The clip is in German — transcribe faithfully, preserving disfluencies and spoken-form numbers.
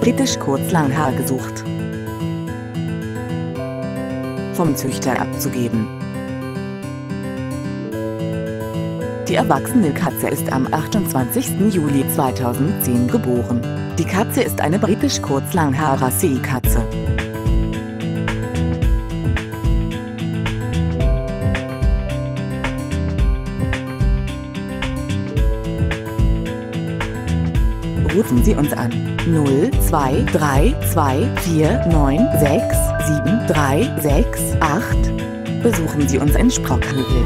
Britisch Kurzlanghaar gesucht. Vom Züchter abzugeben. Die erwachsene Katze ist am achtundzwanzigsten Juli zweitausendzehn geboren. Die Katze ist eine britisch Kurzlanghaar Seekatze. Rufen Sie uns an null zwei drei zwei vier neun sechs sieben drei sechs acht. Besuchen Sie uns in Sprockhövel.